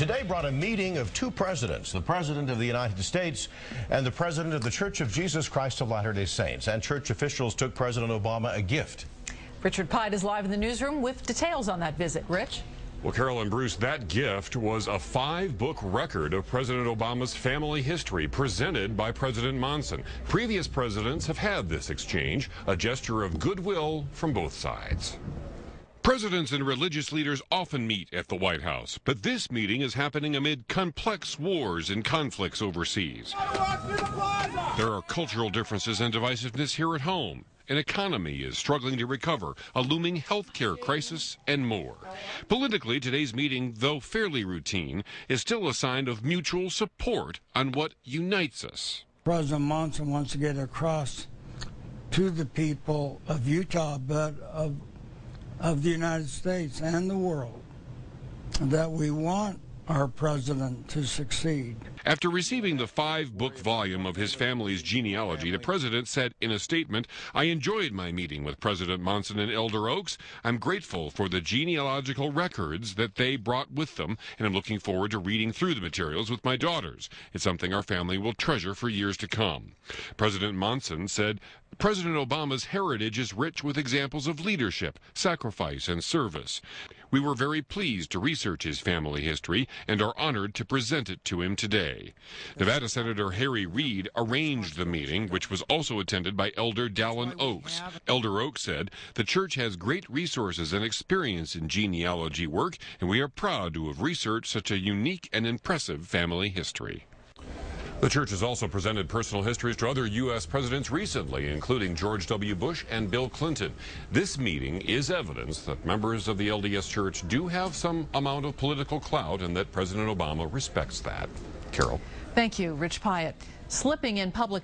today brought a meeting of two presidents, the President of the United States and the President of the Church of Jesus Christ of Latter-day Saints. And church officials took President Obama a gift. Richard Piet is live in the newsroom with details on that visit. Rich? Well, Carolyn Bruce, that gift was a 5-book record of President Obama's family history presented by President Monson. Previous presidents have had this exchange, a gesture of goodwill from both sides. Presidents and religious leaders often meet at the White House, but this meeting is happening amid complex wars and conflicts overseas. There are cultural differences and divisiveness here at home. An economy is struggling to recover, a looming health care crisis, and more. Politically, today's meeting, though fairly routine, is still a sign of mutual support on what unites us. President Monson wants to get across to the people of Utah, but of the United States and the world, that we want our president to succeed. After receiving the 5-book volume of his family's genealogy, the president said in a statement, "I enjoyed my meeting with President Monson and Elder Oaks. I'm grateful for the genealogical records that they brought with them, and I'm looking forward to reading through the materials with my daughters. It's something our family will treasure for years to come." President Monson said, "President Obama's heritage is rich with examples of leadership, sacrifice, and service. We were very pleased to research his family history and are honored to present it to him today." Nevada Senator Harry Reid arranged the meeting, which was also attended by Elder Dallin Oaks. Elder Oaks said, "The church has great resources and experience in genealogy work, and we are proud to have researched such a unique and impressive family history." The church has also presented personal histories to other U.S. presidents recently, including George W. Bush and Bill Clinton. This meeting is evidence that members of the LDS Church do have some amount of political clout and that President Obama respects that. Carol? Thank you, Rich Pyatt. Slipping in public